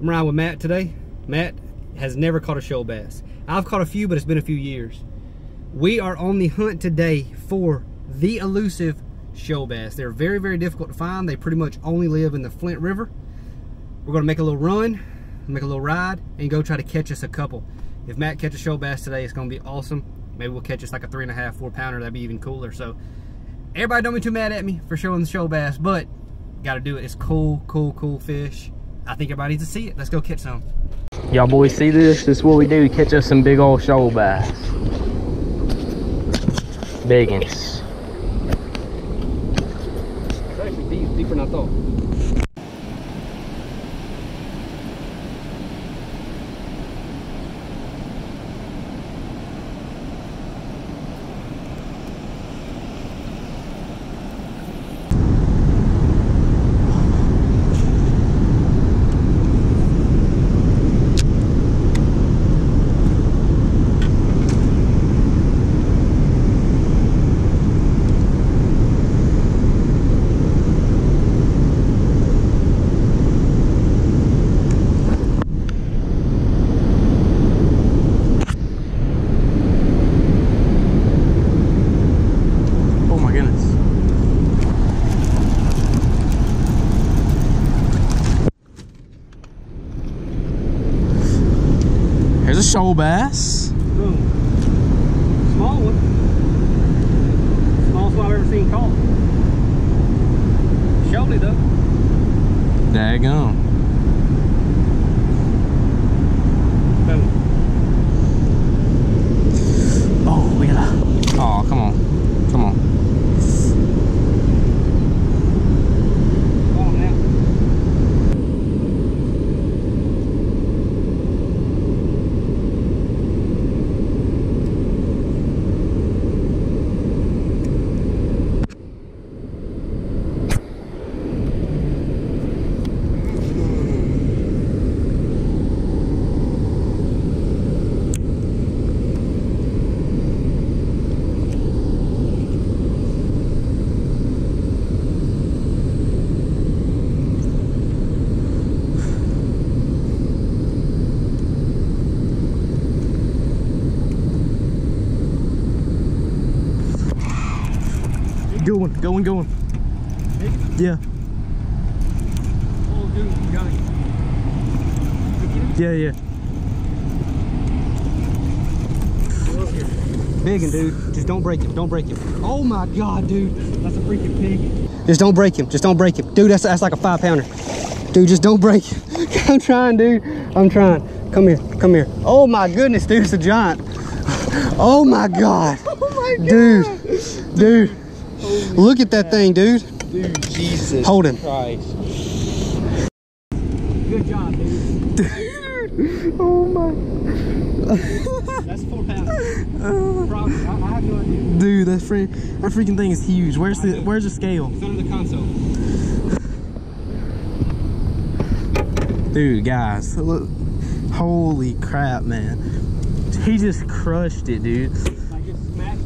I'm riding with Matt today. Matt has never caught a shoal bass. I've caught a few, but it's been a few years. We are on the hunt today for the elusive shoal bass. They're very, very difficult to find. They pretty much only live in the Flint River. We're gonna make a little run, make a little ride, and go try to catch us a couple. If Matt catches shoal bass today, it's gonna be awesome. Maybe we'll catch us like a 3½, 4-pounder. That'd be even cooler. So everybody don't be too mad at me for showing the shoal bass, but gotta do it. It's cool, cool fish. I think everybody needs to see it. Let's go catch some. Y'all boys see this? This is what we do. We catch us some big old shoal bass. Biggins. It's actually deeper than I thought. Shoal bass. Boom. Small one. Smallest one I've ever seen caught. Showed it though. Daggone. Boom. Oh, yeah. Oh, come on. Come on. Going. Yeah. Oh, dude, you got it. Yeah. Big one, dude. Just don't break him. Don't break him. Oh my God, dude. That's a freaking pig. Just don't break him. Just don't break him, dude. That's like a 5-pounder, dude. Just don't break him. I'm trying, dude. I'm trying. Come here. Come here. Oh my goodness, dude. It's a giant. Oh my God. Oh my God. Dude. Holy look at that thing, dude. Dude, Jesus. Hold him. Christ. Good job, dude. Dude. Oh my. That's 4 pounds. I have no idea. Dude, that freaking thing is huge. Where's the scale? It's under the console. Dude, guys, look. Holy crap, man. He just crushed it, dude.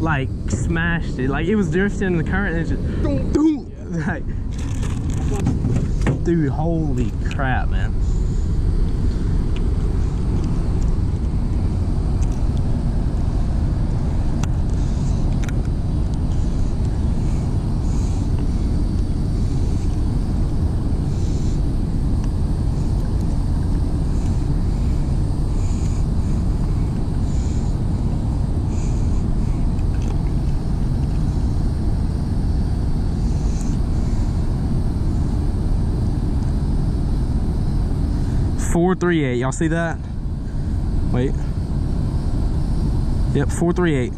Like smashed it, like it was drifting in the current and it just doom, doom, yeah. Like, dude, holy crap, man. .438, y'all see that? Wait. Yep, 438.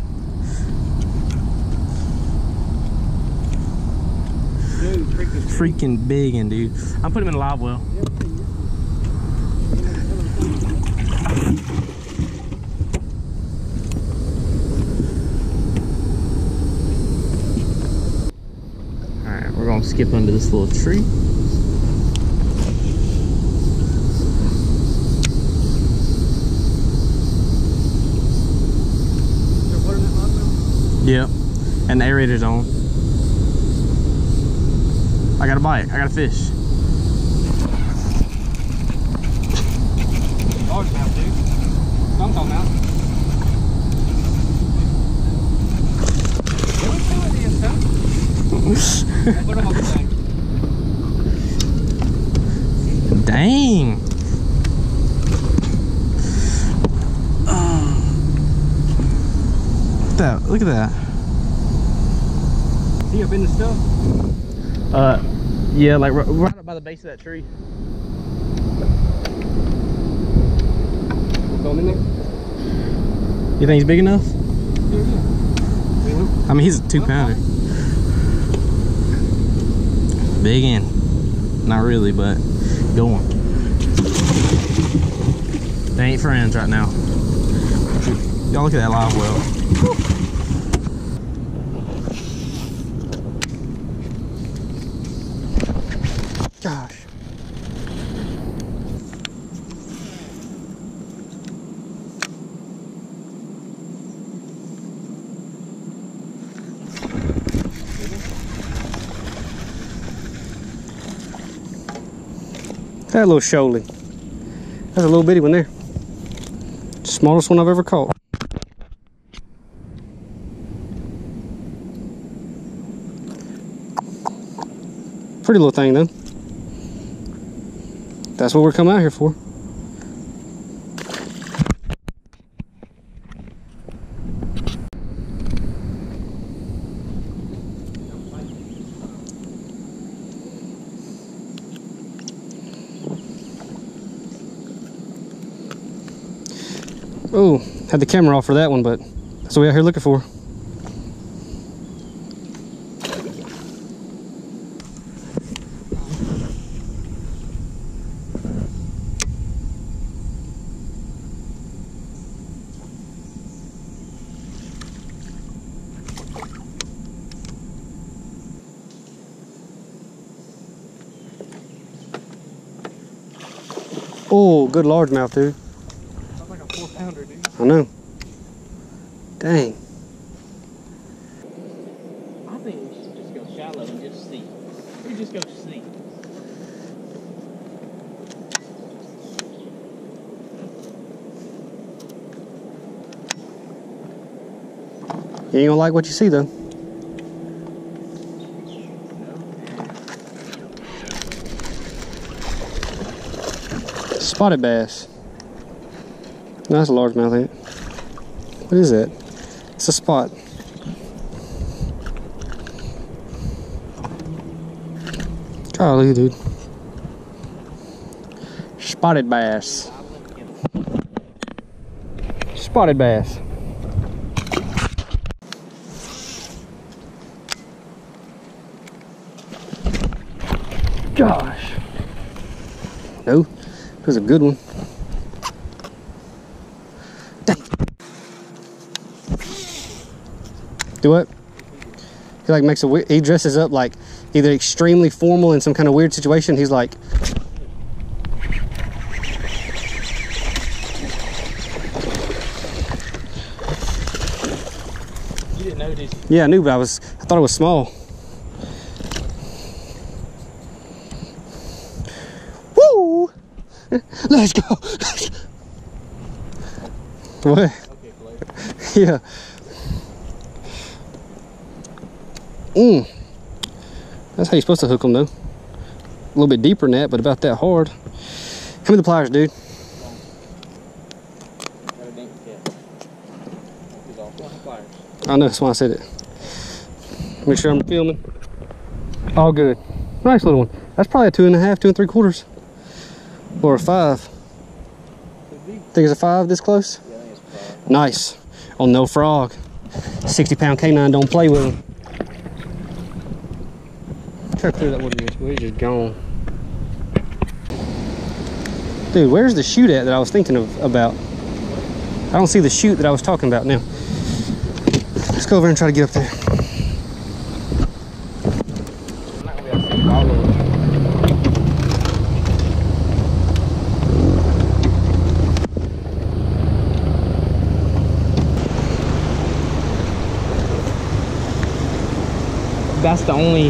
Dude, freaking big one, dude. I'm putting him in a live well. All right, we're gonna skip under this little tree. Yep, and the aerator's on. I got a bite, I got a fish. Dang. Look at that. Look at that. Is he up in the stuff? Yeah, like right up by the base of that tree. Going in there? You think he's big enough? Yeah. I mean, he's a 2-pounder. Big in. Not really, but go on. They ain't friends right now. Y'all look at that live well. Gosh. That little shoaly. That's a little bitty one there. Smallest one I've ever caught. Pretty little thing though. That's what we're coming out here for. Oh, had the camera off for that one, but that's what we out here looking for. Oh, good largemouth, dude. Sounds like a 4-pounder, dude. I know. Dang. I think we should just go shallow and just see. We just go see. You ain't gonna like what you see, though. Spotted bass. No, that's a largemouth, ain't it? What is that? It's a spot. Golly, dude. Spotted bass. Spotted bass. Gosh. No. That was a good one. Dang. Do what? He like makes a he dresses up like either extremely formal in some kind of weird situation. He's like, you didn't know, did you? Yeah, I knew, but I thought it was small. Let's go. What? Okay, yeah. Mm. That's how you're supposed to hook them, though. A little bit deeper than that, but about that hard. Give me the pliers, dude. I know, that's why I said it. Make sure I'm filming. All good. Nice little one. That's probably a 2½, 2¾. Or a 5. Think it's a 5 this close? Yeah, I think it's a 5. Nice. On no frog. 60-pound canine don't play with him. Try to clear that water. We're just gone. Dude, where's the chute at that I was thinking about? I don't see the chute that I was talking about now. Let's go over and try to get up there. I'm not gonna be able to see all of them. That's the only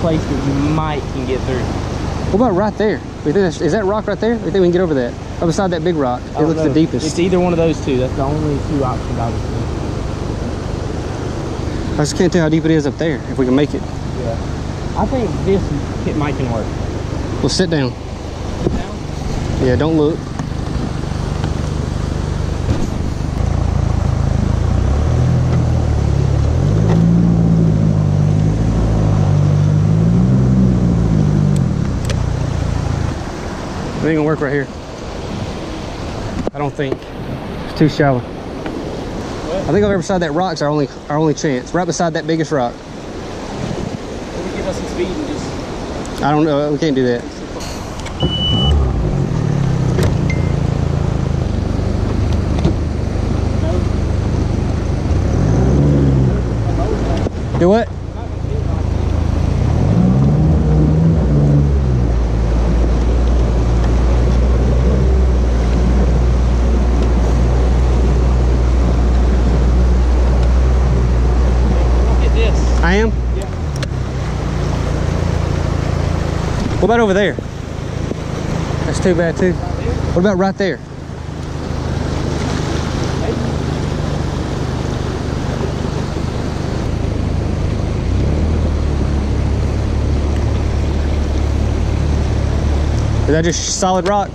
place that you might can get through. What about right there? Is that rock right there? I think we can get over that. Up beside that big rock. It looks the deepest. It's either one of those two. That's the only two options I would see. I just can't tell how deep it is up there, if we can make it. Yeah. I think this kit might can work. Well, sit down. Sit down? Yeah, don't look. It ain't gonna work right here. I don't think. It's too shallow. What? I think over beside that rock's our only chance. Right beside that biggest rock. Maybe give us some speed and just... I don't know. We can't do that. No. Do what? I am? Yeah. What about over there? That's too bad too. What about right there? Hey. Is that just solid rock?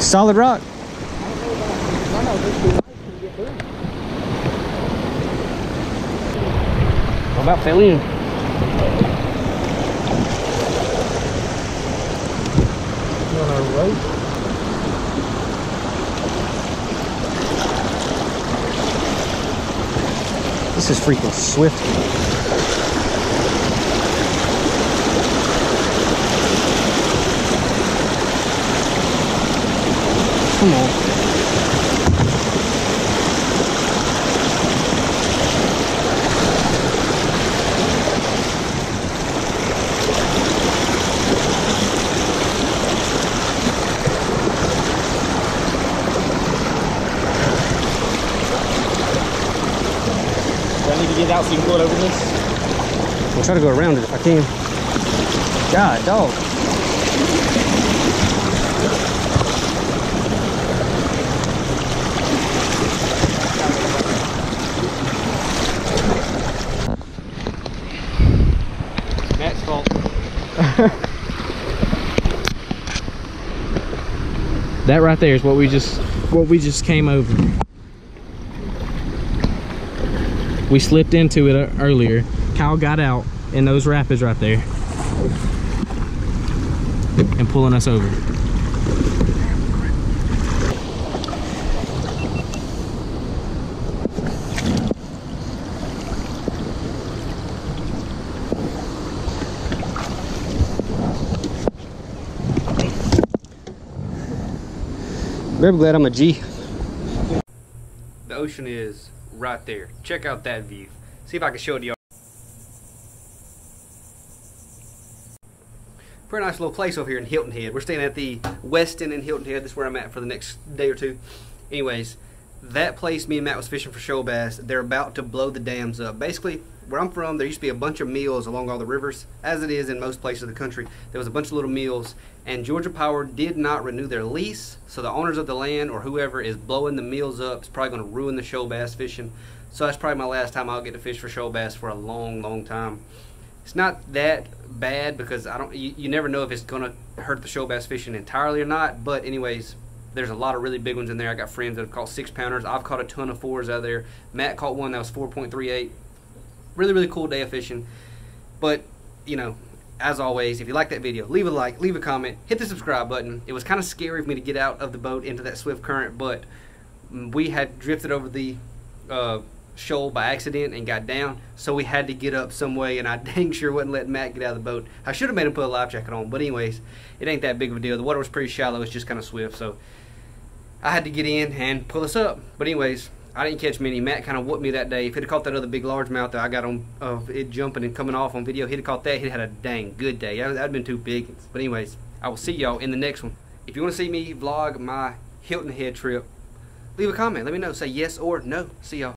Solid rock. What about failing? This is freaking swift. Come on. Do I need to get out so you can go over this? I'll try to go around it if I can. God, dog. That right there is what we just came over. We slipped into it earlier. Kyle got out in those rapids right there and pulling us over. Very glad I'm a G. The ocean is right there. Check out that view. See if I can show it to y'all. Pretty nice little place over here in Hilton Head. We're staying at the Westin in Hilton Head. That's where I'm at for the next day or two. Anyways, that place me and Matt was fishing for shoal bass. They're about to blow the dams up. Basically, where I'm from, there used to be a bunch of mills along all the rivers, as it is in most places of the country. There was a bunch of little mills, and Georgia Power did not renew their lease, so the owners of the land or whoever is blowing the mills up is probably going to ruin the shoal bass fishing. So that's probably my last time I'll get to fish for shoal bass for a long, long time. It's not that bad because you never know if it's going to hurt the shoal bass fishing entirely or not, but anyways... There's a lot of really big ones in there. I got friends that have caught 6-pounders. I've caught a ton of 4s out of there. Matt caught one that was 4.38. Really, really cool day of fishing. But, you know, as always, if you like that video, leave a like, leave a comment, hit the subscribe button. It was kind of scary for me to get out of the boat into that swift current, but we had drifted over the shoal by accident and got down, so we had to get up some way, and I dang sure wasn't letting Matt get out of the boat. I should have made him put a life jacket on, but anyways, it ain't that big of a deal. The water was pretty shallow. It's just kind of swift, so... I had to get in and pull us up. But anyways, I didn't catch many. Matt kind of whooped me that day. If he'd have caught that other big largemouth that I got on it jumping and coming off on video, he'd have caught that. He'd had a dang good day. That'd have been too big. But anyways, I will see y'all in the next one. If you want to see me vlog my Hilton Head trip, leave a comment. Let me know. Say yes or no. See y'all.